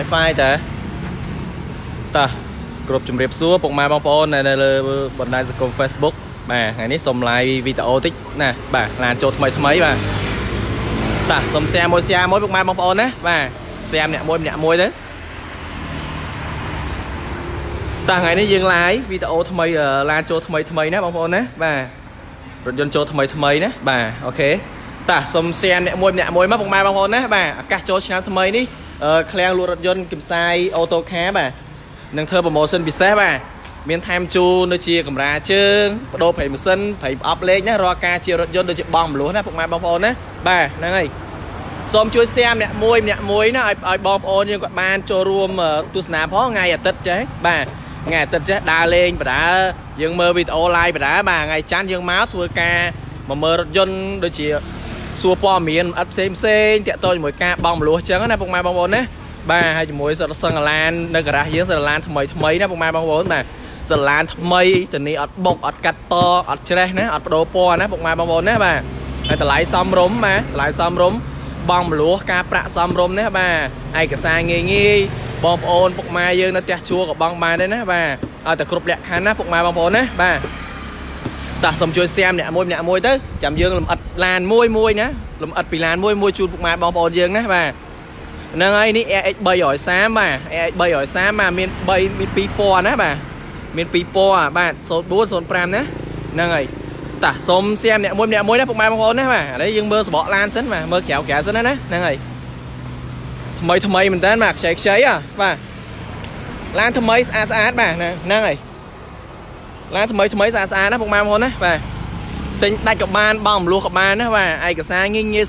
Wi-Fi តើតើគ្រប់ជំរាបសួរពុកម៉ែបងប្អូននៅលើបណ្ដាញសង្គម Facebook បាទថ្ងៃនេះសុំឡាយវីដេអូតិចណាបាទឡានចូលថ្មីថ្មីបាទតោះសុំ ឃ្លាំងលក់រថយន្តកម្សាយអូតូខាបាទនឹងធ្វើ សួរព័ត៌មានអត់ផ្សេងៗតាក់ទងជាមួយការបងលួសចឹងណាពុកម៉ែបងប្អូនណាបាទហើយជាមួយសិរសឹងឡាននៅ តោះសូមជួយស៊ែមអ្នកមួយណាលំអិតពីឡានមួយមួយជូនពុកម៉ែបងប្អូនយើងណាបាទហ្នឹងហើយនេះ RX330 បាទ RX330 មាន 3 មាន 2000 ណាបាទមាន 2000 បាទ 0405 ណាហ្នឹងហើយតោះសូមស៊ែមអ្នកមួយណាពុកម៉ែបងប្អូន ណាបាទឥឡូវយើងមើល សបក ឡាន សិន បាទមើល ក្រៅ សិន ណាហ្នឹងហើយ ថ្មី មែនតើ បាទ ខ្ចី បាទ ឡាន ថ្មី ស្អាត បាទ ហ្នឹង ហើយ ឡានថ្មីស្អាតស្អាតណាពុកម៉ែបងប្អូនណាបាទតែងដាច់ក៏បានបំលួសក៏បានណាបាទឯកសារងាយងាយ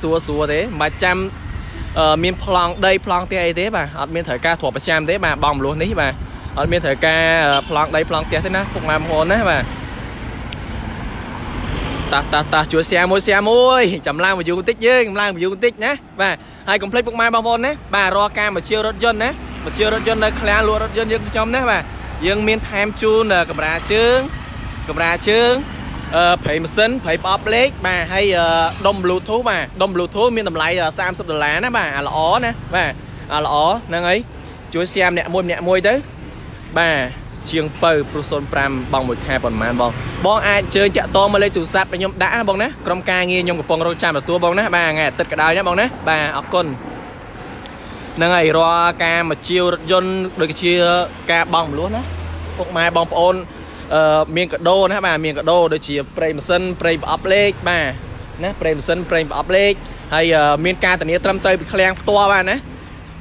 ស្រួលស្រួលទេមិនបាច់ចាំមានប្langដី យើង មាន time tune កាមេរ៉ាជើង ប្រេម៉ាស៊ីន ប្រេអប់លេខ បាទ ហើយ ដុំ Bluetooth បាទ ដុំ Bluetooth មាន តម្លៃ $30 ណា បាទ អា ល្អ ណា បាទ អា ល្អ ហ្នឹង ហើយ ជួយ share ម្នាក់មួយ ទៅ បាទ ជាង ពៅ 05 បង 1 ខែ ប៉ុន្មាន បង បង អាច ជើញ តាក់ តង មក លេខ ទូរស័ព្ទ របស់ ខ្ញុំ ដាក់ ណា បង ណា ក្រុម ការ ងារ ខ្ញុំ កំពុង រក ចាំ ទទួល បង ណា បាទ ថ្ងៃ អាទិត្យ ក៏ ដោយ ណា បង ណា បាទ អរគុណ នឹងឲ្យរាល់ការមកជារថយន្តដូចជាការបងមលួសណាពុកម៉ែបងប្អូនមានកាដូណាបាទមានកាដូដូចជាប្រេម៉ាស៊ីនប្រេអប់លេខបាទណាប្រេម៉ាស៊ីនប្រេអប់លេខហើយមានការធានាត្រឹមត្រូវពីឃ្លាំងផ្ទាល់បាទណា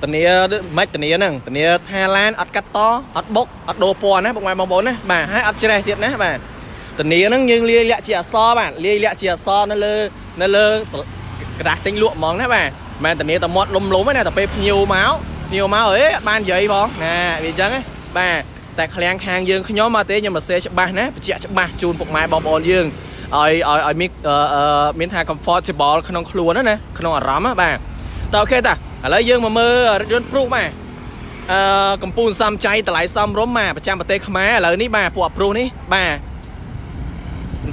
ធានាម៉េចធានាហ្នឹងធានាថាឡានអត់កាត់តអត់បុកអត់ដូរពណ៌ណាពុកម៉ែបងប្អូនណាបាទហើយអត់ច្រេះទៀតណាបាទធានាហ្នឹងយើងលាយលាក់ជាអក្សរបាទលាយលាក់ជាអក្សរនៅលើសក្រាស់ទិញលក់ហ្មងណាបាទ មែនតើគ្នាតែមាត់លំលំណាតែពេលភ្ញៀវមកភ្ញៀវមកអេបាននិយាយបងណានិយាយចឹងហ៎បាទតែឃ្លាំងខាងយើងខ្ញុំអត់ទេខ្ញុំមិនសេះច្បាស់ណាបញ្ជាក់ច្បាស់ជូនពុកម៉ែបងប្អូនយើងឲ្យមានថា comfortable ក្នុងខ្លួនណាណាក្នុងអារម្មណ៍បាទតើអូខេតើឥឡូវយើងមកមើលរថយន្តព្រុសបាទកំពូលសំចៃតម្លៃសំរុំបាទប្រចាំប្រទេសខ្មែរឥឡូវនេះបាទពួកព្រុសនេះបាទ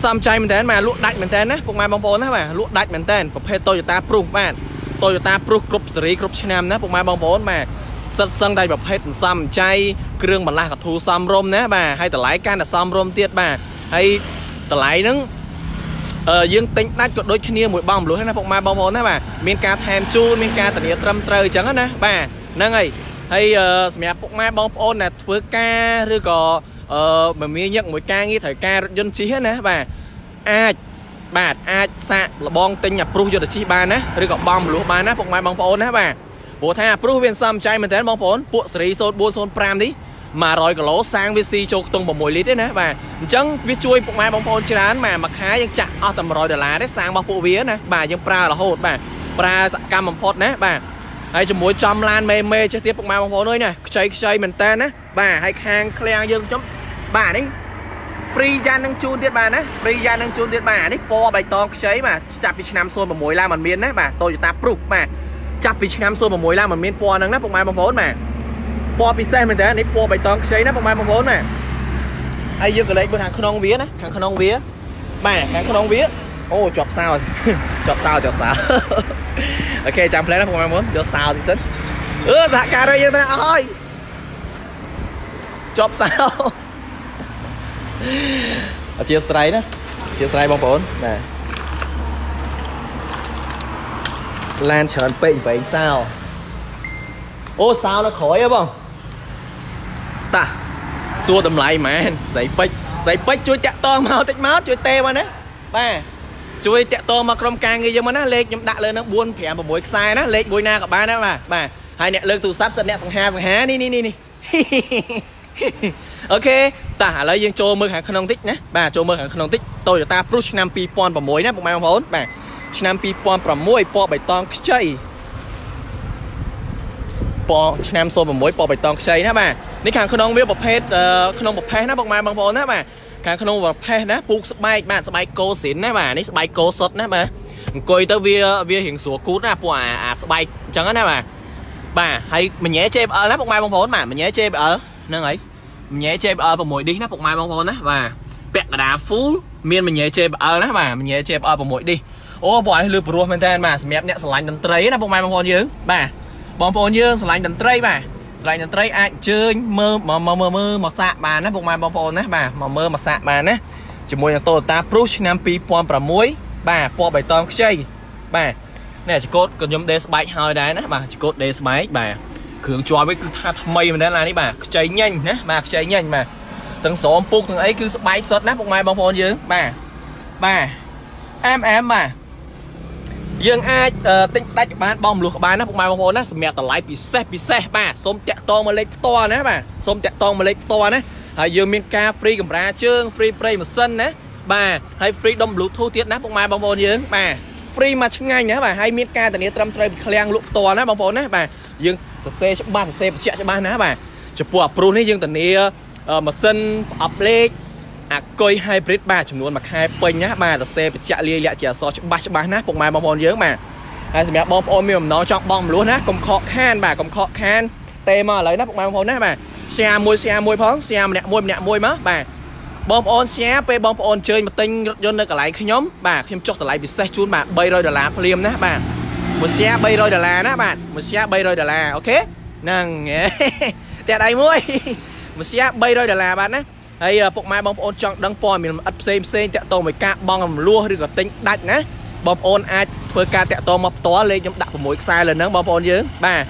សំចៃមែនតើបាទលក់ដាច់មែនតើណាពួកម៉ែបងប្អូនណាបាទលក់ដាច់មែនតើប្រភេទ Toyota ព្រុសបាទ Toyota ព្រុសគ្រប់សេរីគ្រប់ឆ្នាំណាពុកម៉ែបងប្អូនបាទសិតសឹងតែ បាទអាចសាក់លបងទិញអាព្រុសយុទ្ធជីបានណាឬក៏បំលួសបានណាពុកម៉ែបងប្អូនណាបាទព្រោះថាអាព្រុសវាសំចៃមែនតើបងប្អូន free យ៉ាងនឹងជូនទៀតបាទណា free យ៉ាងនឹងជូនទៀតបាទនេះ ពណ៌ បៃតងខ្ចីបាទ ចាប់ពី ឆ្នាំ 06 ឡើងមិនមានណាបាទ Toyota Prius បាទ ចាប់ពី ឆ្នាំ 06 ឡើងមិនមាន ពណ៌ ហ្នឹងណា ពុកម៉ែបងប្អូនបាទ ពណ៌ ពិសេសមែនតើ នេះ ពណ៌ បៃតងខ្ចីណា ពុកម៉ែបងប្អូនបាទ ហើយ យើង កលេច មើល ខាងក្នុងវាណា ខាងក្នុងវា បាទ ខាងក្នុងវា អូ ជាប់សោ ជាប់សោ អូខេ ចាំ ផ្លែណា ពុកម៉ែបងប្អូន យកសោតិចសិន បាទ សហការីយើងទៅណាហើយជាប់សោអធិស្ឋានណាអធិស្ឋានបងប្អូនបាទឡានច្រើនពេកវែងសោអូសោនៅក្រោយហ៎បងតាសួរតម្លៃមែនស្រីពេជ្រជួយតាក់តងមកតិចមកជួយទេមកណាបាទជួយតាក់តងមកក្រុមការងារយើងមកណាលេខខ្ញុំដាក់លើនឹង4 5 6ខ្សែណាលេខមួយណាក៏បានដែរបាទបាទហើយអ្នកលើកទូរស័ព្ទសិតអ្នកសង្ហានេះអូខេតាឥឡូវយើងចូលមើលខាងក្នុងតិចណាបាទចូលមើលខាងក្នុងតិច Toyota Prius ឆ្នាំ2006ណាបងប្អូនបាទឆ្នាំ2006ពណ៌បៃតងខ្ចីពណ៌ឆ្នាំ06ពណ៌បៃតងខ្ចីណាបាទនេះខាងក្នុងវាប្រភេទក្នុងប្រភេទណាបងប្អូនណាបាទខាងក្នុងប្រភេទណាពូកស្បែកបាទស្បែកកោសិនណាបាទនេះស្បែកកោសុតណាបាទអង្គុយទៅវារៀងស្រួលគូតណាពួកអាស្បែកអញ្ចឹងណាបាទបាទហើយមញ៉ែ JBL ណាបងប្អូនបាទមញ៉ែ JBL ហ្នឹងហើយមញ៉ែ JBL 6 disc ណាបងប្អូនណាបាទពាក់កណ្ដាល full មានមញ៉ែ JBL ណាបាទមញ៉ែ JBL 6 disc អូបងអីលឺព្រោះមែនតើបាទសម្រាប់អ្នកស្រឡាញ់តន្ត្រីណាបងប្អូនយើងបាទបងប្អូនយើងស្រឡាញ់តន្ត្រីបាទស្រឡាញ់តន្ត្រីអាចជើញមើលមកសាកបានណាបងប្អូនណាបាទមកមើលមកសាកបានណាជាមួយនឹង Toyota Prius ឆ្នាំ2006បាទពណ៌បៃតងខ្ចីបាទនេះចកូតខ្ញុំដេស្បែកហើយដែរណាបាទចកូតដេស្បែកបាទគ្រឿងជាប់វិញគឺថាថ្មីមែនណានេះបាទខ្ចីញញណាបាទខ្ចីញញបាទទាំងស្រោមពុកទាំងអីគឺស្បែកសុទ្ធណាបងប្អូនយើងបាទបាទបាទយើងអាចទិញដាច់បានបងមលុះក្បាលណាពុកម៉ែបងប្អូនណាសម្រាប់តម្លៃពិសេសបាទសូមតាក់តងមកលេខផ្ទាល់ណាបាទសូមតាក់តងមកលេខផ្ទាល់ណាហើយយើងមានការហ្វ្រីកាមេរ៉ាជើងហ្វ្រីប្រេងម៉ាស៊ីនណាបាទហើយហ្វ្រីដុំ Bluetooth ទៀតណាពុកម៉ែបងប្អូនយើងបាទហ្វ្រីមកឆ្ងាញ់ណាបាទហើយមានការធានាត្រឹមត្រូវពីឃ្លាំងលក់ផ្ទាល់ណាបងប្អូនណាបាទយើងសរសេរច្បាស់សរសេរបញ្ជាក់ច្បាស់ណាបាទចំពោះអាព្រុសនេះយើងធានាម៉ាស៊ីនប្រអប់លេខអាកុយ hybrid បាទចំនួនមួយខែពេញណាបាទសរសេរបច្ចៈលាយលក្ខជាអសច្បាស់ណាពុកម៉ែបងប្អូនយើងបាទហើយសម្រាប់បងប្អូនមានបំណងចង់បងមលុះណាកុំខកខានបាទកុំខកខានទេមកឥឡូវណាពុកម៉ែបងប្អូនណាបាទ share មួយផង share ម្នាក់មួយមកបាទបងប្អូន share ពេលបងប្អូនជើញមកទិញរថយន្តនៅកន្លែងខ្ញុំបាទខ្ញុំចុះតម្លៃពិសេសជូនបាទ$300ភ្លាមណាបាទមួយ share $300ណាបាទមួយ share $300អូខេហ្នឹងតែដៃមួយ share $300បាទណាហើយពុកម៉ែបងប្អូនចង់ដឹងព័ត៌មានឥតផ្សេងតាក់ទងមួយការបងរំលោះឬក៏ទិញដាច់ណាបងប្អូនអាចធ្វើការតាក់ទងមកផ្ទាល់លេខខ្ញុំដាក់6ខ្សែលើហ្នឹងបងប្អូនយើងបាទ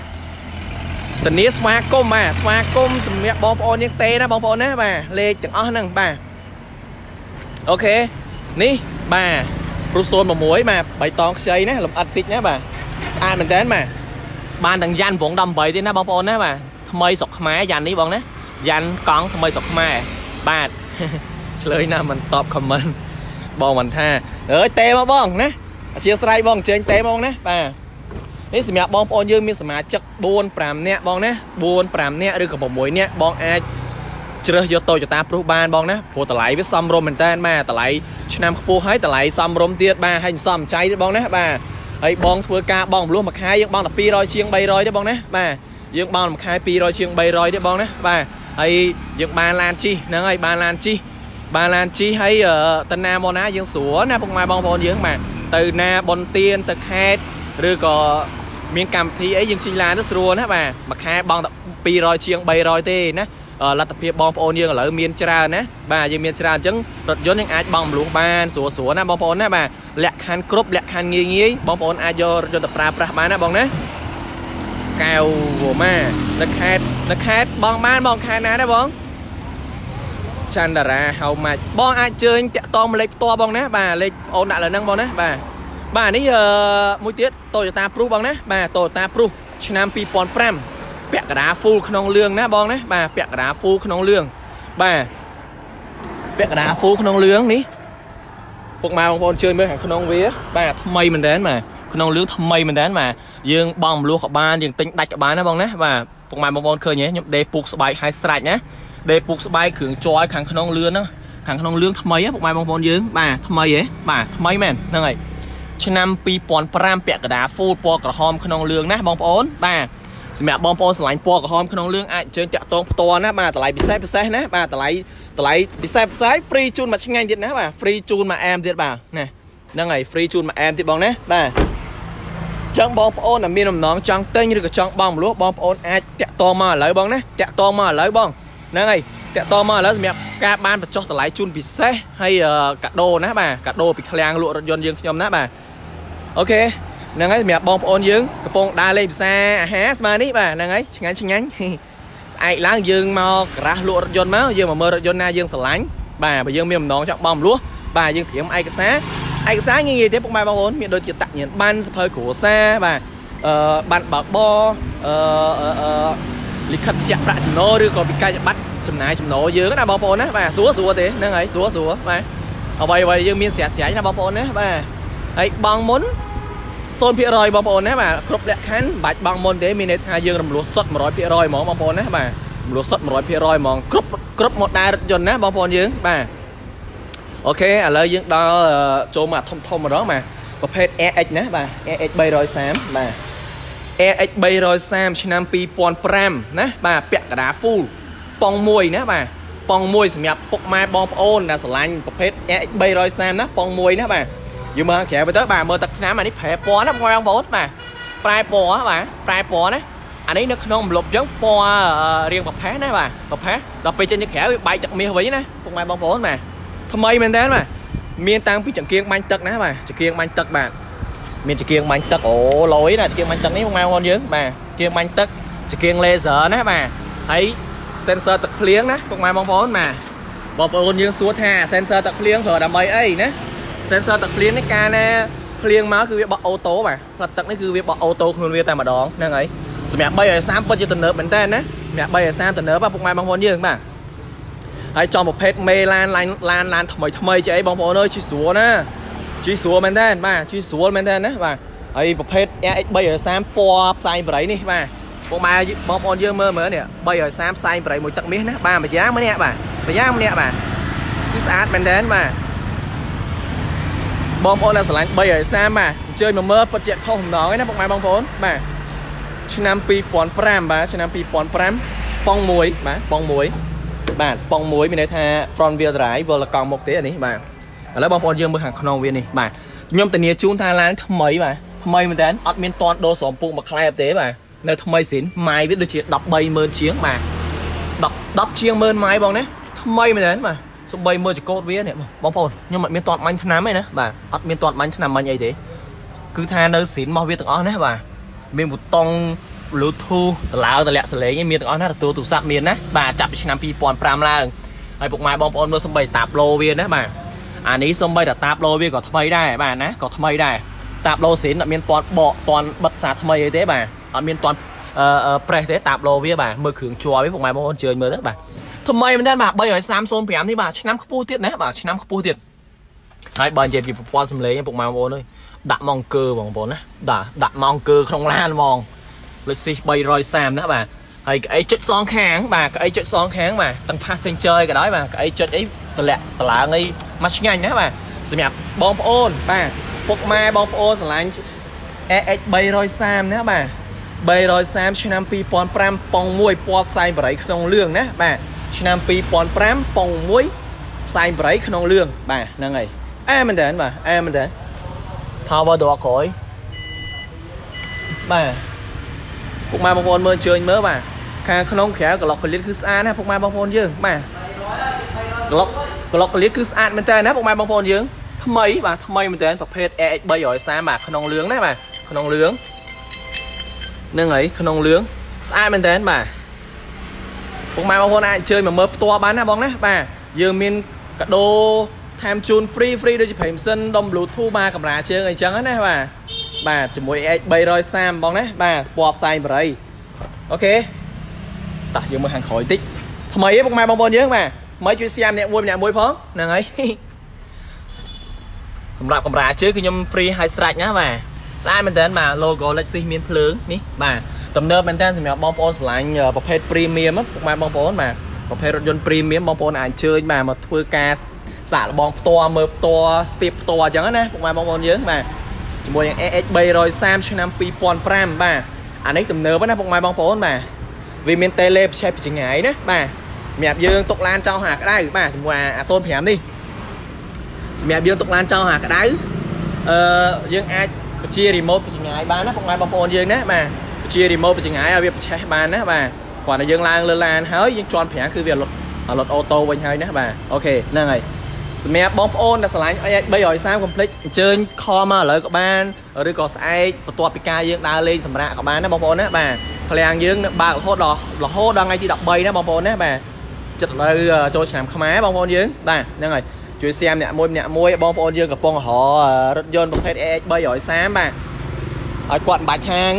ធានាស្វាគមន៍បាទស្វាគមន៍សម្រាប់បងប្អូនយើងទេណាបងប្អូនណាបាទលេខទាំងអស់ហ្នឹងបាទអូខេនេះបាទព្រោះ06បាទបៃតងខ្ចីណាលំអិតតិចណាបាទស្អាតមែនតើបាទបានទាំងយ៉ាន់ប្រង18ទេណាបងប្អូនណាបាទថ្មីស្រុកខ្មែរយ៉ាន់នេះបងណាយ៉ាន់កង់ថ្មីស្រុកខ្មែរបាទឆ្លើយណាមិនតប comment បងមិនថាអើយទេមកបងណាអធិស្ឋានបងជើញទេមកណាបាទនេះសម្រាប់បងប្អូនយើងមានសមាជិក4 5នាក់បងណា4 5នាក់ឬក៏6នាក់បងអាចជ្រើសយក Toyota Prius បានបងណាព្រោះតម្លៃវាសមរម្យមែនតើបាទតម្លៃឆ្នាំខ្ពស់ហើយតម្លៃសមរម្យទៀតបាទហើយសំចៃទេបងណាបាទហើយបងធ្វើការបងមលុះមួយខែយើងបងតែ200ជាង300ទេបងណាបាទយើងបងមួយខែ200ជាង300ទេបងណាបាទហើយយើងបានឡានជីហ្នឹងហើយបានឡានជីហើយតាណាមកណាយើងស្រួលណាពុកម៉ែបងប្អូនយើងបាទទៅណាបនទៀនទៅខេតឬក៏មានកម្មវិធីអីយើងជីឡានទៅស្រួលណាបាទមួយខែបងតែ200ជាង300ទេណាលទ្ធភាពបងប្អូនយើងឥឡូវមានច្រើនណាបាទយើងមានច្រើនអញ្ចឹងរថយន្តយើងអាចបងមលុះបានស្រួលណាបងប្អូនណាបាទលក្ខខណ្ឌគ្រប់លក្ខខណ្ឌងាយបងប្អូនអាចយករថយន្តទៅប្រើប្រាស់បានណាបងណាកែវវម៉ានៅខេតបងបានបងខែណាដែរបងចន្ទរាហៅម៉ាច់បងអាចជើញតាក់តងលេខផ្ទាល់បងណាបាទលេខអូនដាក់លើហ្នឹងបងណាបាទនេះមួយទៀត Toyota Prius បងណាបាទ Toyota Prius ឆ្នាំ2005ពាក់កណ្ដាល full ក្នុងលឿងណាបងណាបាទពាក់កណ្ដាល full ក្នុងលឿងបាទពាក់កណ្ដាល full ក្នុងលឿងនេះពុកម៉ែបងប្អូនជើញមើលខាងក្នុងវាបាទថ្មីមែនតើបាទក្នុងលឿងថ្មីមែនតើបាទយើងបងមលុះក៏បានយើងទិញដាច់ក៏បានណាបងណាបាទពុកម៉ែបងប្អូនឃើញទេខ្ញុំដេពុកស្បែកហើយស្រាច់ណាដេពុកស្បែកគ្រឿងជ័រខាងក្នុងលឿងហ្នឹងខាងក្នុងលឿងថ្មីហ៎ពុកម៉ែបងប្អូនយើងបាទថ្មីហ៎បាទថ្មីមែនហ្នឹងហើយឆ្នាំ2005ពាក់កណ្ដាល full ពណ៌ក្រហមក្នុងលឿងណាបងប្អូនបាទសម្រាប់បងប្អូនស្រឡាញ់ពណ៌ក្រហមក្នុងលឿងអាចជើញតាក់ទងផ្ទាល់ណាបាទតម្លៃពិសេសណាបាទតម្លៃពិសេស free ជូនមួយឆ្ងាញ់ទៀតណាបាទ free ជូនមួយអែមទៀតបាទណាហ្នឹងហើយ free ជូនមួយអែមទៀតបងណាបាទ ចឹង បងប្អូន ដែល មាន អំណង ចង់ ទិញ ឬ ក៏ ចង់ បង់ម្លោះ បងប្អូន អាច តាក់ ត មក ឥឡូវ បង ណា តាក់ ត មក ឥឡូវ បង ហ្នឹង ហើយ តាក់ ត មក ឥឡូវ សម្រាប់ ការ បាន បញ្ចុះ តម្លៃ ជូន ពិសេស ហើយ កាដូ ណា បាទ កាដូ ពី ឃ្លាំង លក់ រថយន្ត យើង ខ្ញុំ ណា បាទ អូខេ ហ្នឹង ហើយ សម្រាប់ បងប្អូន យើង កំពុង ដើរ លេង ផ្សារ អាហារ ស្មើ នេះ បាទ ហ្នឹង ហើយ ឆ្ងាញ់ ឆ្ងាញ់ ស្អែក ឡើង យើង មក garage លក់ រថយន្ត មក យើង មក មើល រថយន្ត ណា យើង ស្រឡាញ់ បាទ បើ យើង មាន អំណង ចង់ បង់ម្លោះ បាទ យើង ត្រៀម ឯកសារ ឯកសារ ងាយៗ ទេ ពុក ម៉ែ បងប្អូន មាន ដូច ជា តញ្ញ បាន សភើ គ្រួសារ បាទ បាន បើកប លិខិត បញ្ជាក់ ប្រាក់ ចំណូល ឬ ក៏ វិក័យ ប័ណ្ណ ចំណាយ ចំណូល យើង ណា បងប្អូន ណា បាទ ស្រួល ទេ ហ្នឹង ហើយ ស្រួល បាទ អ្វី យើង មាន ស្រាច់ ណា បងប្អូន ណា បាទ ហើយ បង មុន 0% បងប្អូន ណា បាទ គ្រប់ លក្ខខណ្ឌ បាច់ បង មុន ទេ មាន ន័យ ថា យើង រំលោះ សុទ្ធ 100% ហ្មង បងប្អូន ណា បាទ រំលោះ សុទ្ធ 100% ហ្មង គ្រប់ model រថយន្ត ណា បងប្អូន យើង បាទ OK, ឥឡូវ យើង ដល់ ចូល មក ធំៗ ម្ដង បាទ ប្រភេទ RX ណា បាទ RX330 បាទ RX330 ឆ្នាំ 2005 ណា បាទ ពាក់ កាដា full ប៉ុង 1 ណា បាទ ប៉ុង 1 សម្រាប់ ពុក ម៉ែ បងប្អូន ដែល ស្រឡាញ់ ប្រភេទ RX330 ណា ប៉ុង 1 ណា បាទ យើង មើល ក្រៅ ទៅ បាទ មើល ទឹក ឆ្នាំ អា នេះ ប្រែ ពណ៌ ណា បងប្អូន បាទ ប្រែ ពណ៌ បាទ ប្រែ ពណ៌ ណា អា នេះ នៅ ក្នុង ម្លប់ អញ្ចឹង ពណ៌ រាង ប្រផេះ ណា បាទ ប្រផេះ ដល់ ពេល ចេញ ទៅ ក្រៅ វា បែក ទឹក មាស វិញ ណា ពុក ម៉ែ បងប្អូន បាទ ថ្មីមែនតើបាទជង្គៀងបាញ់ទឹកណាបាទជង្គៀងបាញ់ទឹកអូឡយណាជង្គៀងបាញ់ទឹកនេះបងប្អូនយើងបាទជង្គៀងបាញ់ទឹកជង្គៀង ហើយចំប្រភេទមេឡានឡានថ្មីថ្មីចេះអីបងប្អូនអើយជីស្រួលណាជីស្រួលមែនតើបាទជីស្រួលមែនតើណាបាទហើយប្រភេទ RX330 ពណ៌ផ្សែងបរិយនេះបាទបងប្អូនយើងមើលមើលនេះ 330 ផ្សែងបរិយ មួយ ទឹកមាស ណា បាទ ម្យ៉ាងម្នាក់បាទគឺ ស្អាត មែនតើបាទ បងប្អូន ដែល ស្រឡាញ់ 330 បាទ អញ្ជើញ មក មើល ពិតជា ខុស ម្ដង ឯណា បងប្អូន បាទ ឆ្នាំ 2005 បាទ ឆ្នាំ 2005 ប៉ុង 1 បាទ ប៉ុង 1 បាទ ប៉ុង 1 មាន ន័យ ថា front wheel drive វល់កង់មុខ ទេ អា នេះ បាទ ឥឡូវ បងប្អូន យើង មើល ខាង ក្នុង វា នេះ បាទ ខ្ញុំ ធានា ជូន ថា ឡាន ថ្មី បាទ ថ្មី មែនតើ អត់ មាន តន់ ដូរ ស្រម ពុក មួយ ខ្លែប ទេ បាទ នៅ ថ្មី ស៊ីន ម៉ាយ វា ដូច ជា 130,000 ជាង បាទ 10 ជាង 10000 ម៉ាយ បង ណា ថ្មី មែនតើ បាទ សំបី មើល ចង្កូត វា នេះ បងប្អូន ខ្ញុំ អត់ មាន តន់ បាញ់ ឆ្នាំ ទេ ណា បាទ អត់ មាន តន់ បាញ់ ឆ្នាំ បាញ់ អី ទេ គឺ ថា នៅ ស៊ីន របស់ វា ទាំង អស់ ណា បាទ មាន ប៊ូតុង Bluetooth តឡៅតលាក់សលេងមានទាំងអស់ណាទទួលទូរស័ព្ទមានណាបាទចាប់ឆ្នាំ 2005 ឡើងហើយពុកម៉ែបងប្អូនមើលសំបីតាប្លូវាណាបាទអានេះសំបីតាប្លូវាក៏ថ្មីដែរបាទណាក៏ថ្មីដែរតាប្លូសេនអត់មានតន់បកតន់បិទសាថ្មីអីទេបាទអត់មានតន់ប្រេះទេតាប្លូវាបាទមើលគ្រឿងជាប់វិញពុកម៉ែបងប្អូនជើញមើលទៅបាទថ្មីមែនតើបាទ330 បាទឆ្នាំខ្ពស់ទៀតណាបាទឆ្នាំខ្ពស់ទៀតហើយបើនិយាយពីប្រព័ន្ធសម្លេងពុកម៉ែបងប្អូនអើយដាក់មកអង្គើបងប្អូនណាដាក់មកអង្គើក្នុងឡានហ្មង លេខស៊ី 330 ណាបាទហើយកៅអីចុចសងខាងបាទកៅអីចុចសងខាងបាទទាំង passenger ឯក៏ដោយបាទកៅអីចុចអីតម្លាក់តម្លើងអីមកឆ្ងាញ់ណាបាទសម្រាប់បងប្អូនបាទពុកម៉ែបងប្អូនស្រឡាញ់ AX 330 ណាបាទ 330 ឆ្នាំ 2005 ប៉ុង 1 ពណ៌ផ្សែងបរិយក្នុងលឿងណាបាទឆ្នាំ 2005 ប៉ុង 1 ផ្សែងបរិយក្នុងលឿងបាទហ្នឹងហើយអែមែនតើបាទអែមែនតើ power door ក្រោយបាទ ពុកម៉ែបងប្អូនមើលជើញមើលបាទខាងក្នុងក្រៅក្លុកកលៀតគឺស្អាតណាពុកម៉ែបងប្អូនយើងបាទក្លុកកលៀតគឺស្អាតមែនតើណាពុកម៉ែបងប្អូនយើងថ្មីបាទថ្មីមែនតើប្រភេទ RX330 បាទក្នុងលឿងហ្នឹងហើយក្នុងលឿងស្អាតមែនតើបាទពុកម៉ែបងប្អូនអាចអញ្ជើញមកមើលផ្ទាល់បានណាបងណាបាទយើងមានកាដូថែមជូន free ដូចជា premium ដុំ Bluetooth បាទកាមេរ៉ាជើងអីចឹងណាបាទ បាទជាមួយ RX330 បងណាបាទពណ៌ផ្សែងបរិយ អូខេ តោះយើងមើលខាងក្រោយតិច ថ្មីឯង ពុកម៉ែ បងប្អូនយើង បាទ ថ្មីជួយ share ម្នាក់មួយ ផង ហ្នឹងហើយ សម្រាប់ កាមេរ៉ាជើង គឺខ្ញុំ free ហើយ ស្រាច់ ណា បាទ ស្អាត មែនតើ បាទ logo Lexus មានភ្លើង នេះ បាទ ទំនើប មែនតើ សម្រាប់ បងប្អូន ស្រឡាញ់ ប្រភេទ premium ពុក ម៉ែ បងប្អូន បាទ ប្រភេទ រថយន្ត premium បងប្អូន អាច ជើញ បាទ មក ធ្វើ ការ សាកល្បង ផ្ទាល់ មើល ផ្ទាល់ ស្ទាប ផ្ទាល់ អញ្ចឹង ណា ពុក ម៉ែ បងប្អូន យើង បាទ ជាមួយ នឹង RX330 ឆ្នាំ 2005 បាទ អានេះទំនើបណាពុកម៉ែបងប្អូនបាទវាមានតេឡេផ្សេងពីចម្ងាយណាបាទសម្រាប់យើងຕົកឡានចោលហាក្ដៅបាទជាមួយអា 05 នេះសម្រាប់យើងຕົកឡានចោលហាក្ដៅយើងអាច chia remote ចង្អាយ បាន ណា បង ប្អូន យើង ណា បាទ chia remote ចង្អាយ ឲ្យ វា ប្រឆេះ បាន ណា បាទ គ្រាន់ តែ យើង ឡើង លើ ឡាន ហើយ យើង ជន់ ប្រាំង គឺ វា លុត អូតូ វិញ ហើយ ណា បាទ អូខេ ហ្នឹង ហើយ សម្រាប់ បង ប្អូន ដែល ស្រឡាញ់ 330 complete អញ្ជើញ call មក ឥឡូវ ក៏ បាន ឬ ក៏ ស្អែក បន្ទាប់ ពី ការ យើង ដើរ លេង សម្រាប់ ក៏ បាន ណា បង ប្អូន ណា បាទ ឃ្លាំង យើង នៅ បើក រហូតដល់ ថ្ងៃ ទី 13 ណា បង ប្អូន ណា បាទ ចិត្ត ឥឡូវ ចូល ឆ្នាំ ខ្មែរ បង ប្អូន យើង បាទ ហ្នឹង ហើយ ជួយ xem អ្នកមួយ បងប្អូន យើង កំពុង រថយន្ត ប្រភេទ RX330 បាទ ឲ្យ គាត់ បាច់ ខាង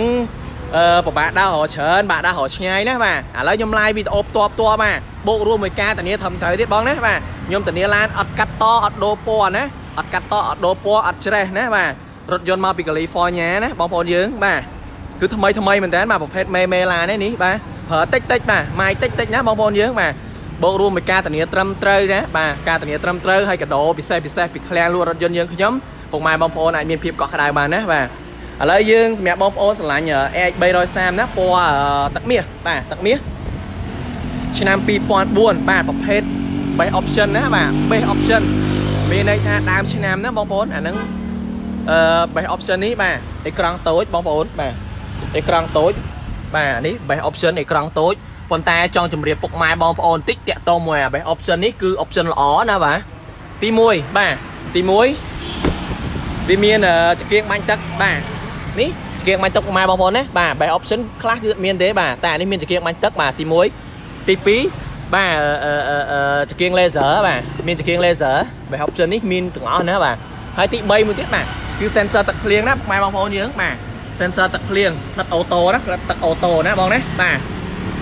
ប្របាក់ ដើរ រក ច្រើន បាទ ដើរ រក ឆ្ងាយ ណា បាទ ឥឡូវ ខ្ញុំ live វីដេអូ ផ្ទាល់ បាទ បូក រួម មួយ ការ តានី ធំ ត្រូវ ទៀត បង ណា បាទ ខ្ញុំ តានី ឡាន អត់ កាត់ ត អត់ ដូរ ពណ៌ ណា អត់ កាត់ ត អត់ ដូរ ពណ៌ អត់ ច្រេះ ណា បាទ រថយន្ត មក ពី California ណា បងប្អូន យើង បាទ គឺ ថ្មី មែន តើ បាទ ប្រភេទ មេ ឡាន នេះ បាទ ប្រើ តិច បាទ ម៉ាយ តិច ណា បង ប្អូន យើង បាទ បូក រួម មួយ ការ តានី ត្រឹម ត្រូវ ណា បាទ ការ តានី ត្រឹម ត្រូវ ហើយ កាដូ ពិសេស ពី ឃ្លាំង លក់ រថយន្ត យើង ខ្ញុំ ពុក ម៉ែ បង ប្អូន អាច មាន ភាព កក់ ក្ដៅ បាន ណា បាទ ឥឡូវ យើង សម្រាប់ បងប្អូន ស្រឡាញ់ RX330 ណា ពណ៌ ទឹកមាស បាទ ទឹកមាស ឆ្នាំ 2004 បាទ ប្រភេទ base option ណា បាទ base option មាន ន័យ ថា ដើម ឆ្នាំ ណា បងប្អូន អា នឹង base option នេះ បាទ អេក្រង់ តូច បងប្អូន បាទ អេក្រង់ តូច បាទ អា នេះ base option អេក្រង់ តូច ប៉ុន្តែ ចង់ ជម្រាប ពុក ម៉ែ បងប្អូន តិច តាក់ តោ មួយ អា base option នេះ គឺ option ល្អ ណា បាទ ទី 1 បាទ ទី 1 វា មាន ចង្កៀង បាញ់ ទឹក បាទ នេះ ចង្កៀង បាញ់ ទឹក ពុក ម៉ែ បងប្អូន ណា បាទ base option ខ្លះ គឺ មាន ទេ បាទ តែ អា នេះ មាន ចង្កៀង បាញ់ ទឹក បាទ ទី 1 ទី 2 បាទ ចង្កៀង laser បាទ មាន ចង្កៀង laser base option នេះ មាន ទាំង អស់ ណា បាទ ហើយ ទី 3 មួយ ទៀត បាទ គឺ sensor ទឹក ភ្លៀង ណា ពុក ម៉ែ បងប្អូន យើង បាទ sensor ទឹក ភ្លៀង ផ្លិត អូតូ ណា ផ្លិត ទឹក អូតូ ណា បង ណា បាទ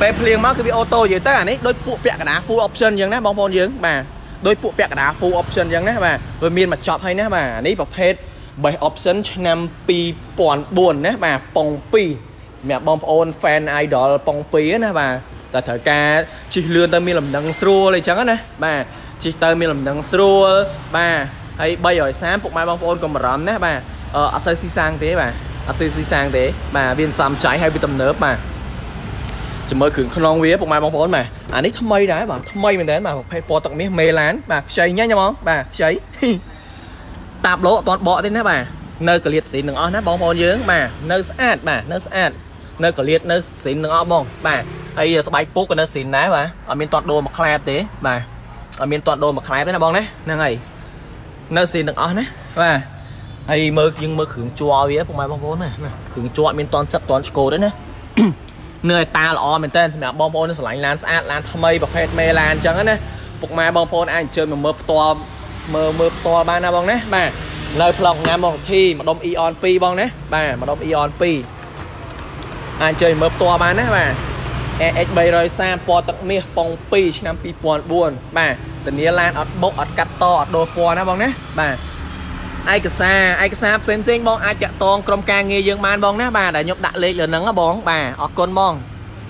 ពេល ភ្លៀង មក គឺ វា អូតូ និយាយ ទៅ អា នេះ ដូច ពួក ពាក់ កណ្ដាល full option យ៉ាង ណា បងប្អូន យើង បាទ ដោយ ពួក ពាក់ កណ្ដាល full option យ៉ាង ណា បាទ វា មាន មក ចប់ ហើយ ណា បាទ អា នេះ ប្រភេទ base option ឆ្នាំ 2004 ណា បាទ ប៉ុង 2 សម្រាប់ បងប្អូន fan idol ប៉ុង 2 ណា បាទ តែ ត្រូវ ការ ជិះ លឿន ទៅ មាន លំនឹង ស្រួល អី ចឹង ណា បាទ ជិះ ទៅ មាន លំនឹង ស្រួល បាទ ហើយ 330 ពុក ម៉ែ បងប្អូន កុំ អារម្មណ៍ ណា បាទ អត់ សូវ ស៊ីសាំង ទេ បាទ អត់ សូវ ស៊ីសាំង ទេ បាទ វា សំ ចៃ ហើយ វា ទំ នើប បាទ ជាមួយ គ្រឿង ក្នុង វា ពុក ម៉ែ បងប្អូន បាទ អា នេះ ថ្មី ដែរ បាទ ថ្មី មែន តើ បាទ ប្រភេទ ពណ៌ ទឹក មាស មេ ឡាន បាទ ខ្ចី ញ៉េះ ហ្មង បាទ ខ្ចី តាប់ លោ អត់ ទាន់ បក ទេ ណា បាទ នៅ កលៀត ស្រី ទាំង អស់ ណា បងប្អូន យើង បាទ នៅ ស្អាត បាទ នៅ ស្អាត នៅ កលៀត នៅ ស្រី ទាំង អស់ បង បាទ ហើយ ស្បែក ពុក ក៏ នៅ ស្រី ដែរ បាទ អត់ មាន ទាន់ ដូរ មក ខ្លែប ទេ បាទ អត់ មាន ទាន់ ដូរ មក ខ្លែប ទេ ណា បង ណា ហ្នឹង ហើយ នៅ ស្រី ទាំង អស់ ណា បាទ ហើយ មើល យើង មើល គ្រឿង ជ័រ វា ពុក ម៉ែ បងប្អូន ណា គ្រឿង ជ័រ មាន ទាន់ សិត ទាន់ ឆ្កូត ទេ ណា នៅ តា ល្អ មែន តើ សម្រាប់ បងប្អូន ស្រឡាញ់ ឡាន ស្អាត ឡាន ថ្មី ប្រភេទ មេ ឡាន អញ្ចឹង ណា ពុក ម៉ែ បងប្អូន អាច អញ្ជើញ មក មើល ផ្ទាល់ មើល ផ្ទាល់ បាន ណា បង ណា បាទ នៅ ផ្លុក ណា មក ទី ម្ដុំ Eon 2 បង ណា បាទ ម្ដុំ Eon 2 អាច អញ្ជើញ មើល ផ្ទាល់ បាន ណា បាទ RX330 ពណ៌ ទឹក មាស ប៉ុង 2 ឆ្នាំ 2004 បាទ តានី ឡាន អត់ បុក អត់ កាត់ ត អត់ ដូរ ពណ៌ ណា បង ណា បាទ ឯកសារ ផ្សេង បង អាច តាក់ តង ក្រុម ការ ងារ យើង បាន បង ណា បាទ ដែល ខ្ញុំ ដាក់ លេខ លើ ហ្នឹង ណា បង បាទ អរ គុណ បង ស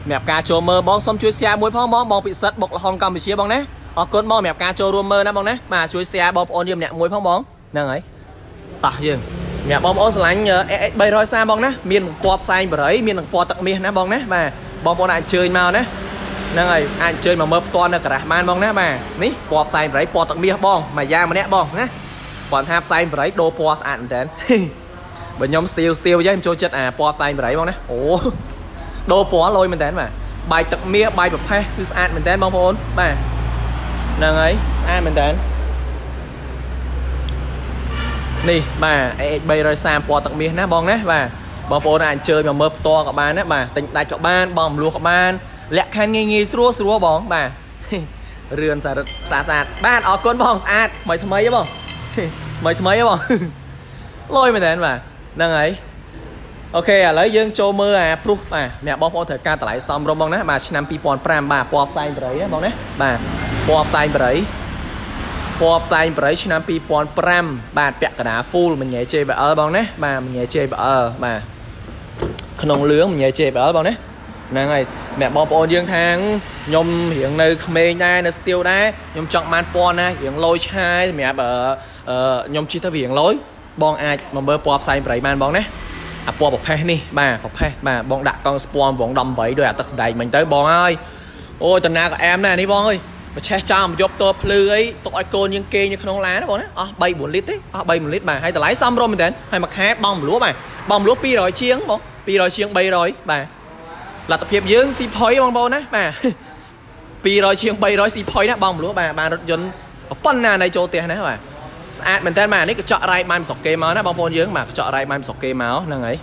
ម្រាប់ ការ ចូល មើល បង សូម ជួយ share មួយ ផង បង ពិសិដ្ឋ បុក លហុង កម្ពុជា បង ណា អរ គុណ បង សម្រាប់ ការ ចូល រួម មើល ណា បង ណា បាទ ជួយ share បង ប្អូន យើង ម្នាក់ មួយ ផង បង ហ្នឹង ហើយ តោះ យើង សម្រាប់ បង ប្អូន ស្រឡាញ់ RX330 បង ណា មាន បន្ទាប់ ផ្សែង បរិយ មាន នឹង ពណ៌ ទឹក មាស ណា បង ណា បាទ បងប្អូន អាច ជើញ មក ណា ហ្នឹង ហើយ អាច ជើញ មក មើល ផ្ទាល់ នៅ garage បាន បង ណា បាទ នេះ ពណ៌ ផ្សែង បរិយ ពណ៌ ទឹក មាស បង មួយ យ៉ាង ម្នាក់ បង ណា គាត់ ថា ផ្សែង បរិយ ដូរ ពណ៌ ស្អាត មែន តើ បើ ខ្ញុំ ស្ទៀវ វិញ ខ្ញុំ ចូល ចិត្ត អា ពណ៌ ផ្សែង បរិយ បង ណា អូ ដូរ ពណ៌ លយ មែន តើ បាទ បាយ ទឹក មាស បាយ ប្រផេះ គឺ ស្អាត មែន តើ បងប្អូន បាទ ហ្នឹង ហើយ ស្អាត មែន តើ នេះ បាទ RX330 ពណ៌ ទឹក មាស ណា បង ណា បាទ បងប្អូន អាច អញ្ជើញ មក មើល ផ្ទាល់ ក៏ បាន ណា បាទ ទិញ ដាច់ ក៏ បាន បង មលួស ក៏ បាន លក្ខខណ្ឌ ងាយ ស្រួល បង បាទ រឿន សារ៉ាត់ ស្អាត បាទ អរ គុណ បង ស្អាត ថ្មី ហ៎ បង ថ្មី ហ៎ បង លយ មែន តើ បាទ ហ្នឹង ហើយ អូ ខេ ឥឡូវ យើង ចូល មើល អា ព្រុស បាទ អ្នក បងប្អូន ត្រូវ ការ តម្លៃ សមរម្យ បង ណា បាទ ឆ្នាំ 2005 បាទ ពណ៌ ផ្សែង បរិយ ណា បង ណា បាទ ពណ៌ ផ្សែង បរិយ ពណ៌ផ្សែងបរិយ ឆ្នាំ 2005 បាទ ពាក់កណ្ដាល full មញ៉ែ JBL បង ណា បាទ មញ៉ែ JBL បាទ ក្នុងលឿង មញ៉ែ JBL បង ណា ហ្នឹង ហើយ អ្នក បងប្អូន យើង ខាង ខ្ញុំ រៀង នៅ ក្មេង ដែរ នៅ ស្ទៀវ ដែរ ខ្ញុំ ចង់ បាន ពណ៌ ណា រៀង លយ ឆាយ សម្រាប់ ខ្ញុំ ជិះ ទៅ រៀង លយ បង អាច មក មើល ពណ៌ ផ្សែង បរិយ បាន បង ណា អា ពណ៌ ប្រផេះ នេះ បាទ ប្រផេះ បាទ បង ដាក់ កង់ ស្ពាន់ វង 18 ដោយ អា ទឹក ស្ដែក មិញ ទៅ បង ហើយ អូយ តាណា ក៏ អែម ដែរ នេះ បង អើយ mà che cha mà job to play tội côn nhưng kê như không lá đó bọn á bay 4 lít đấy bay 1 lít mà hay là lái xong rồi mình đến hay mặc hé bong lúa pi rồi chiếng bọn pi rồi chiếng bay rồi bà là tập hiệp dưỡng xì phơi bong bông đấy bà pi rồi chiếng bay rồi xì phơi đó bong lúa bà rất dần con nào này chỗ tiền đấy bà sạch mình tên mà đấy chợ ray mai sọc kê máu nó bong bông dưỡng mà chợ ray mai sọc kê máu năng ấy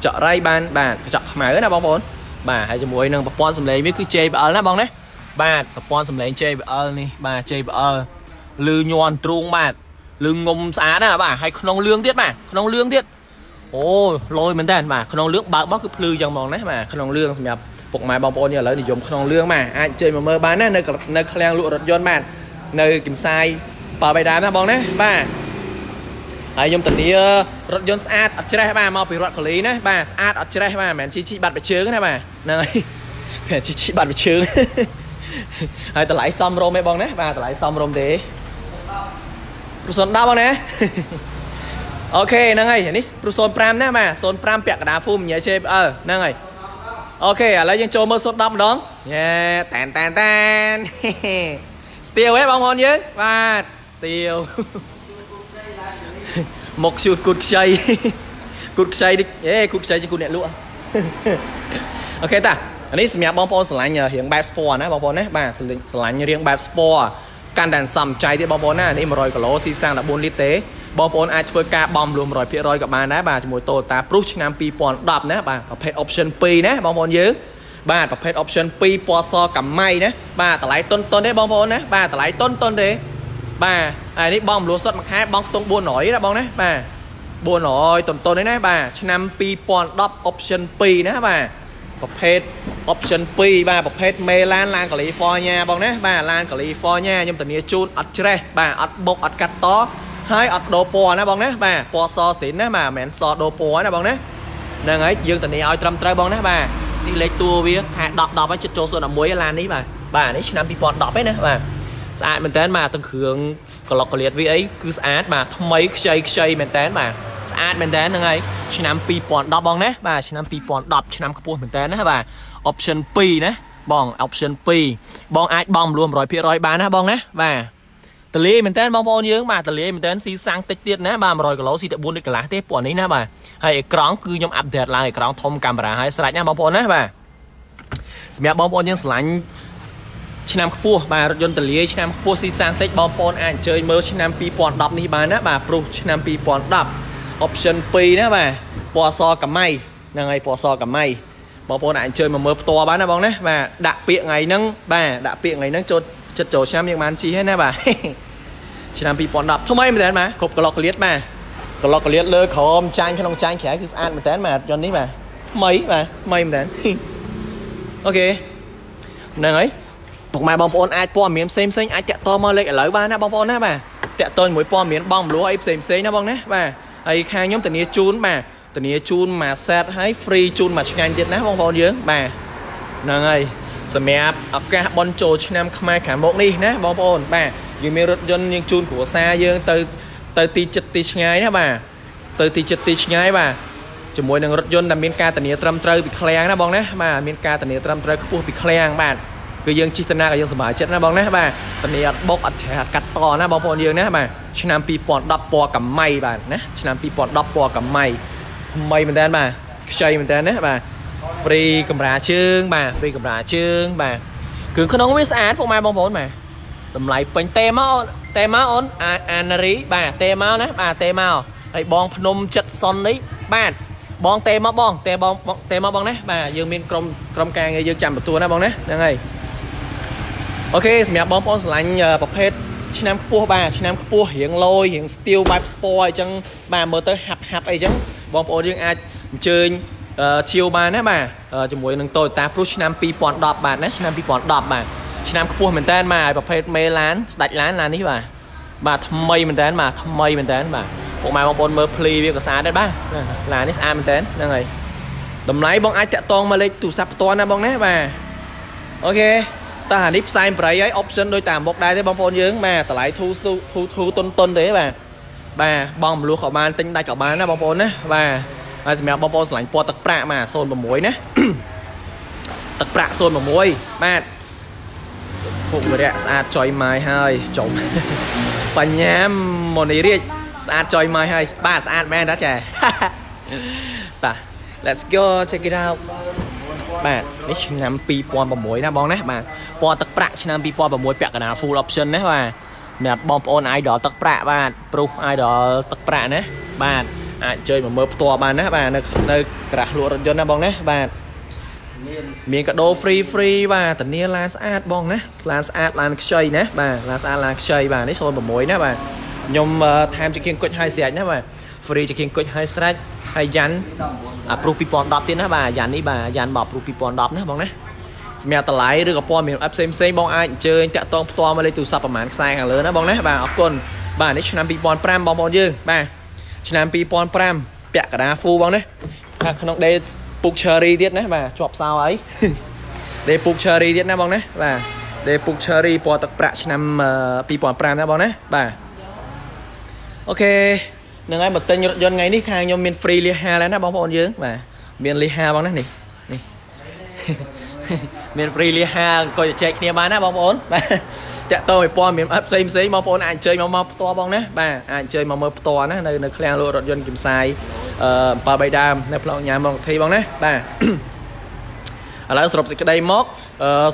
chợ ray ban bà chợ máy là bong bông bà hay cho muối năng con sầm lấy biết cứ chê bà bong đấy bạn con sầm lấy chê bờ này bà chê bờ lư nhon trung bạn lư ngum xá đó bà hay không lương tiết mà không lương tiết ô lôi mình đàn mà không lương bạc bóc cứ lư chẳng mòn đấy mà không lương nhập phục mà bóng bồn nhà lấy để dùng không lương mà ai chơi mà mơ bán á nơi nơi khang lụa đợt bạn nơi kiểm sai bà bài đá ra bóng đấy bà ai nhung tận đi rất dọn sát ở trên bà mau bị loạn quản lý đấy bà sát ở trên bà mẹ chị bạn phải chướng này bà nơi mẹ chị bạn phải chướng hay ta lại xong rồi mấy bông đấy và ta lại xong rồi thế rồi đau bông nè ok năng ấy này rồi pram nè mà rồi pram bẹt cả đá phum nhớ chơi năng ấy ok lấy những chỗ mơ sốt đâm đó yeah tan tan tan steal ấy bông hòn nhớ và steal một chút cút say đi yeah cút say chứ cút nẹt luôn ok ta อันนี้សម្រាប់បងប្អូនស្រឡាញ់រៀងបែបស្ពណ៌ណាបងប្អូនណាបាទស្រឡាញ់រៀងបែបស្ពណ៌កាន់តែសំចៃទៀតបងប្អូនណានេះ 100 គីឡូ 430 លីត្រទេបងប្អូនអាចធ្វើការបំលួម 100% ក៏បានដែរបាទជាមួយ Toyota Prius ឆ្នាំ 2010 ណាបាទប្រភេទ option 2 ណាបងប្អូនយើងបាទប្រភេទ option 2 ពណ៌សកម្មៃណាបាទតម្លៃតុនតុនទេបងប្អូនណាបាទតម្លៃតុនតុនទេបាទអានេះបងលួមសុទ្ធ 1ខែបងខ្ទង់ 400 ណាបងណាបាទ 400 តុនតុន ទេណាបាទឆ្នាំ 2010 option 2 ណាបាទ ប្រភេទ option 2 បាទប្រភេទ Melan ឡាន California បងណាបាទឡាន California ខ្ញុំធានាជូនអត់ច្រេះបាទអត់បុកអត់កាត់តហើយអត់ដោពណ៌ណាបងណាបាទពណ៌សសិនណាបាទមិនមែនសដោពណ៌ណាបងណាហ្នឹងហើយយើងធានាឲ្យត្រឹមត្រូវបងណាបាទនេះលេខតួវាខែ 10 2010 ឯណាបាទបាទនេះឆ្នាំ 2010 ស្អាតមែនតើហ្នឹងហើយឆ្នាំ 2010 បងណាបាទឆ្នាំ 2010 ឆ្នាំខ្ពស់មែនតើណាបាទ option 2 ណាបង option 2 បងអាចបំលួម 100% បានណាបងណាបាទតលីមែនតើបងប្អូនយើងបាទតលីមែនតើ ស៊ី សាំង តិចទៀតណាបាទ 100 គីឡូ ស៊ីតែ 4 លីត្រកន្លះទេពួកនេះណាបាទហើយ អេក្រង់ គឺខ្ញុំ update ឡើង អេក្រង់ ធំ កាមេរ៉ា ហើយ ស្រេច ណាបងប្អូនណាបាទ សម្រាប់ បងប្អូនយើង ស្រឡាញ់ ឆ្នាំ ខ្ពស់ បាទ រថយន្ត តលី ឆ្នាំ ខ្ពស់ ស៊ី សាំង តិច បងប្អូន អាច អញ្ជើញ មើល ឆ្នាំ 2010 នេះ បានណា បាទ ព្រោះ ឆ្នាំ 2010 option 2 ណាបាទពណ៌សកម្មៃហ្នឹងហើយពណ៌សកម្មៃបងប្អូនអាចអញ្ជើញមកមើលផ្ទាល់បានណាបងណាបាទដាក់ពាក្យថ្ងៃហ្នឹងបាទដាក់ពាក្យថ្ងៃហ្នឹងចូលចិត្តចូលឆ្នាំយើងបានជីហ្នឹងណាបាទឆ្នាំ 2010 ថ្មីមែនទេណាគ្រប់ក្លុកក្លៀតបាទក្លុកក្លៀតលើខំចាញ់ក្នុងចាញ់ក្រៅគឺស្អាតមែនតើបាទបាទជន់នេះបាទមីបាទមីមែនទេអូខេហ្នឹងហើយពុកម៉ែបងប្អូនអាចពណ៌មានផ្សេងផ្សេងអាចតាក់តមកលេខឥឡូវបានណាបងប្អូនណាបាទតែតូនមួយពណ៌មានបងលួអីផ្សេងផ្សេងណាបងណាបាទហើយខាងខ្ញុំធានាជូនបាទ ធានាជូនមួយម៉ាសែត ហើយ free ជូនមួយម៉ាសែតហ្នឹងហើយសម្រាប់ឱកាសបនចូលឆ្នាំខ្មែរខាងមុខនេះណាបងប្អូនបាទយើងមានរថយន្តយើងជូនគ្រួសារយើងទៅទីចិត្តទីឆ្ងាយណាបាទទៅទីចិត្តទីឆ្ងាយបាទជាមួយនឹងរថយន្តដែលមានការធានាត្រឹមត្រូវពីឃ្លាំងណាបងណាបាទមានការធានាត្រឹមត្រូវខ្ពស់ពីឃ្លាំងបាទគឺយើងជិះទៅណាក៏យើងសម្បត្តិចិត្តណាបងណាបាទធានាអត់បុកអត់ឆេះអត់កាត់តណាបងប្អូនយើងណាបាទឆ្នាំ 2010 ពណ៌កម្មៃបាទណា ឆ្នាំ 2010 ពណ៌កម្មៃ ថ្មីមែនតើណាបាទហ្វ្រីកម្រាជើងបាទហ្វ្រីកម្រាជើងបាទគឺក្នុងវាស្អាតពួកម៉ែបងប្អូនម៉ែតម្លៃពេញទេមកទេមកអូនអានរីបាទទេមកណាបាទទេមកណាបាទយើងមានក្រុមការងារយើងចាំបន្ទួណាបងណាហ្នឹងហើយអូខេសម្រាប់បងប្អូនស្រឡាញ់ប្រភេទឆ្នាំខ្ពស់បាទឆ្នាំខ្ពស់រៀងលយរៀងស្ទៀលបែបស្ពយអញ្ចឹងបាទមើលទៅហាប់ហាប់អីចឹងបងប្អូនយើងអាចអញ្ជើញ ជាមួយ នឹង Toyota Prius ឆ្នាំ 2010 បាទណាឆ្នាំ 2010 បាទឆ្នាំ ខ្ពស់ មែនតើមកប្រភេទ Melan ស្ដេចឡានឡាននេះបាទបាទថ្មីមែនតើមកថ្មីមែនតើបាទពួកម៉ែបងប្អូនមើល option ដូចតាមមុខដែរទេបងប្អូនយើងបាទតម្លៃធូរធូរទុនទុនទេបាទបងមលួសក៏បានទិញដាច់ក៏បានណាបងប្អូនណាបាទ ហើយសម្រាប់បងប្អូនស្រឡាញ់ពណ៌ទឹកប្រាក់បាទ 06 ណា ទឹកប្រាក់ 06 បាទ ពុកវរៈស្អាតចុយម៉ាយហើយចុំបញ្ញាមនីរាជស្អាតចុយម៉ាយហើយបាទស្អាតមែនតាចាបាទ Let's go check it out បាទនេះឆ្នាំ2006ណាបងណាបាទពណ៌ទឹកប្រាក់ឆ្នាំ2006ពាក់កណ្ដាល full option ណាបាទសម្រាប់បងប្អូន idol ទឹកប្រាក់បាទព្រោះ idol ទឹកប្រាក់ណាបាទអាចជើញមកមើលផ្ទាល់បានណាបាទនៅក្រាស់លក់រថយន្តណាបងណាបាទមានកាដូហ្វ្រីហ្វ្រីបាទធានាឡានស្អាតបងណាឡានស្អាតឡានខ្ចីណាបាទឡានស្អាតឡានខ្ចីបាទនេះ06ណាបាទខ្ញុំថែមជាគៀងគុជឲ្យស្រាច់ណាបាទហ្វ្រីជាគៀងគុជឲ្យស្រាច់ហើយយ៉ាន់អាប្រុស2010ទៀតណាបាទយ៉ាន់នេះបាទយ៉ាន់មកប្រុស2010ណាបងណាសម្រាប់តម្លៃឬក៏ព័ត៌មានអេបផ្សេងៗបងអាចអញ្ជើញតាក់ទងផ្ទាល់មកលេខទូរស័ព្ទប្រហែលខ្សែខាងលើណាបងណាបាទអរគុណបាទនេះឆ្នាំ2005បងប្អូនយើងបាទឆ្នាំ2005ពាក់កណ្ដាលហ្វូបងណាខាងក្នុងដេពុក Cherry ទៀតណាបាទជាប់សោហើយដេពុក Cherry ទៀតណាបងណាបាទដេពុក Cherry ពណ៌ទឹកប្រាក់ឆ្នាំ2005ណាបងណាបាទអូខេនឹងឲ្យមកទិញរថយន្តថ្ងៃនេះខាងខ្ញុំមាន free លៀសហាលហើយណាបងប្អូនយើងបាទមានលៀសហាបងណានេះមាន free លៀសហាអង្គុយចែកគ្នាបានណាបងប្អូនបាទតាក់តោឲ្យព័ត៌មានអត់ផ្សេងបងប្អូនអាចអញ្ជើញមកផ្ទាល់បងណាបាទអាចអញ្ជើញមកមើលផ្ទាល់ណានៅឃ្លាំងលក់រថយន្តគឹមសាយ7 ដើមនៅផ្លូវញ៉ាំមកធីបងណាបាទឥឡូវសរុបសេចក្តីមក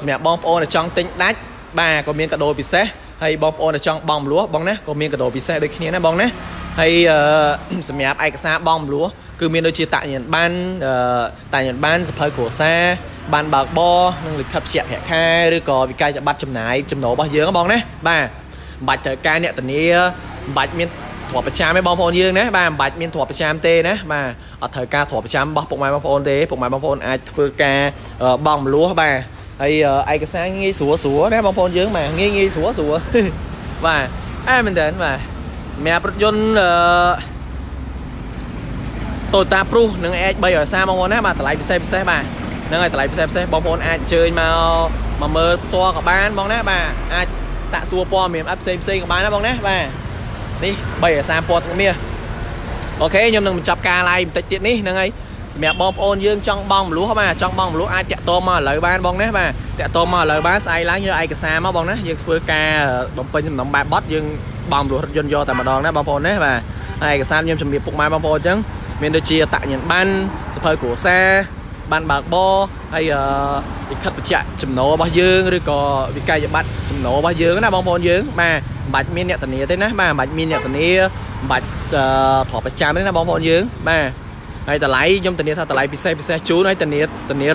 សម្រាប់បងប្អូនដែលចង់ទិញដាច់បាទក៏មានកាដូពិសេសហើយបងប្អូនដែលចង់បងម្លោះបងណាក៏មានកាដូពិសេសដូចគ្នាណាបងណាហើយសម្រាប់ឯកសារបងម្លោះគឺមានដូចជាតញ្ញាណប័ណ្ណសភៅគ្រួសារបានបើកបរនិងលិខិតព្យាក្រខែឬក៏វិក័យប័ណ្ណចំណាយចំណូលរបស់យើងបងណាបាទមិនបាច់ត្រូវការអ្នកធានាមិនបាច់មានទ្រព្យប្រចាំទេបងប្អូនយើងណាបាទមិនបាច់មានទ្រព្យប្រចាំទេណាបាទអត់ត្រូវការទ្រព្យប្រចាំរបស់ពុកម៉ែបងប្អូនទេពុកម៉ែបងប្អូនអាចធ្វើការបង់ម្លោះបាទហើយឯកសារងាយស្រួលណាបងប្អូនយើងបាទងាយស្រួលបាទអែមែនតើបាទសម្រាប់រថយន្តToyota ព្រោះនឹង RX330 បងប្អូនណាបាទតម្លៃពិសេសបាទហ្នឹងហើយតម្លៃពិសេសបងប្អូនអាចជើញមកមើលផ្ទាល់ក៏បានបងណាបាទអាចសាកសួរព័ត៌មានអត់ផ្សេងក៏បានណាបងណាបាទនេះ330ពណ៌ទឹកមាសអូខេខ្ញុំនឹងបញ្ចប់ការ live បន្តិចទៀតនេះហ្នឹងហើយសម្រាប់បងប្អូនយើងចង់បងម្លោះបាទចង់បងម្លោះអាចតាក់ទងមកឥឡូវបានបងណាបាទតាក់ទងមកឥឡូវបានស្អែកឡើងយកឯកសារមកបងណាយើងធ្វើការបំពេញសំណុំបែបប័ណ្ណយើងបងម្លោះរថយន្តយកតែម្ដងណាបងប្អូនណាបាទហើយឯកសារខ្ញុំជំរាបពុកម៉ែបងប្អូនអញ្ចឹងមានដូចជាតញ្ញាណប័ណ្ណសភៅគ្រួសារបានបើកបរហើយលិខិតបញ្ជាក់ចំណូលរបស់យើងឬក៏វិក័យប័ណ្ណចំណូលរបស់យើងណាបងប្អូនយើងបាទមិនបាច់មានអ្នកធានាទេណាបាទមិនបាច់មានអ្នកធានាមិនបាច់ធ្លាប់ប្រចាំទេណាបងប្អូនយើងបាទហើយតម្លៃខ្ញុំធានាថាតម្លៃពិសេសជូនហើយធានា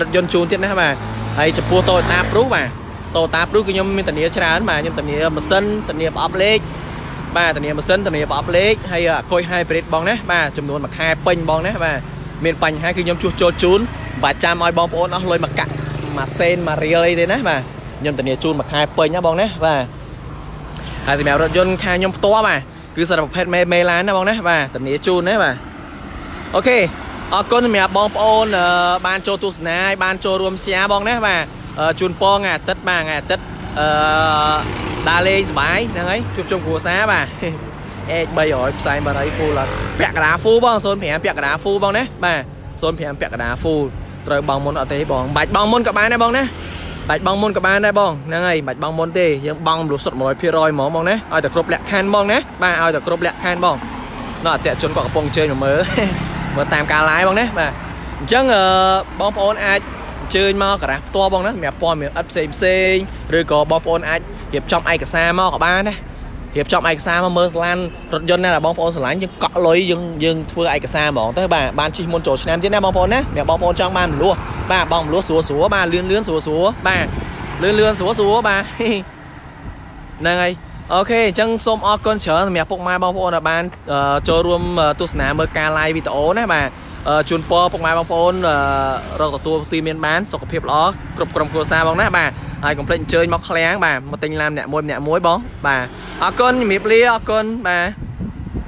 រថយន្តជូនទៀតណាបាទហើយចំពោះ Toyota Prius បាទ Toyota Prius គឺខ្ញុំមានធានាច្រើនបាទខ្ញុំធានាម៉ាស៊ីនធានាប្រអប់លេខបាទធានាម៉ាស៊ីនធានាប្រអប់លេខហើយអគុយ Hybrid បងណាបាទចំនួនមួយខែពេញបងណាបាទមានបញ្ហាគឺខ្ញុំជួសជុលជូនបាទចាំឲ្យបងប្អូនអស់លុយមកកាក់មួយសេនមួយរៀលអីទេណាបាទខ្ញុំធានាជូនមួយខែពេញណាបងណាបាទហើយសម្រាប់រថយន្តខាងខ្ញុំផ្ទាល់បាទគឺសារប្រភេទមេឡានណាបងណាបាទធានាជូនណាបាទអូខេអរគុណសម្រាប់បងប្អូនបានចូលទស្សនាហើយបានចូលរួមshareបងណាបាទជូនពរថ្ងៃអាទិត្យបាទថ្ងៃអាទិត្យដើរលេងសប្បាយហ្នឹងហើយជួបជុំគ្រួសារបាទ RX330 ផ្សែងបារី full ពាក់កណ្ដាល full បង05ពាក់កណ្ដាល full បងណាបាទ05ពាក់កណ្ដាល full ត្រូវបងមុនអត់ទេបងបាច់បងមុនក៏បានដែរបងណាបាច់បងមុនក៏បានដែរបងហ្នឹងហើយបាច់បងមុនទេយើងបងរសុទ្ធ 100% ហ្មងបងណាឲ្យតែគ្រប់លក្ខខណ្ឌបងណាបាទឲ្យតែគ្រប់លក្ខខណ្ឌបងដល់អតិថិជនក៏កំពុងជើញមកមើលតាមការ live បងណាបាទអញ្ចឹងបងប្អូនអាចជើញមកក្រាស់ផ្ទាល់បងណាសម្រាប់ព័ត៌មានអត់ផ្សេងឬក៏បងប្អូនអាចរៀបចំឯកសារមកក៏បានណារៀបចំឯកសារមកមើលឡានរថយន្តណាបងប្អូនស្រឡាញ់យើងកក់លុយយើងធ្វើឯកសារហ្មងទៅបាទបានជិះមុនចូលឆ្នាំទៀតណាបងប្អូនណាអ្នកបងប្អូនចង់បានម្លោះបាទបងម្លោះស្រួលបាទលឿនស្រួលបាទលឿនស្រួលបាទហ្នឹងហើយអូខេអញ្ចឹងសូមអរគុណច្រើនសម្រាប់ពុកម៉ែបងប្អូនដែលបានចូលរួមទស្សនាមើលការ live វីដេអូណាបាទជូនពរពុកម៉ែបងប្អូនរកទទួលទីមានបានសុខភាពល្អគ្រប់ក្រុមគ្រួសារបងណាបាទហើយកុំភ្លេចអញ្ជើញមកឃ្លាំងបាទមកទិញឡានម្នាក់មួយបងបាទអរគុណជំរាបលាអរគុណបាទ